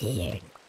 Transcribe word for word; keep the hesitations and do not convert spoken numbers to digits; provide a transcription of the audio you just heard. here.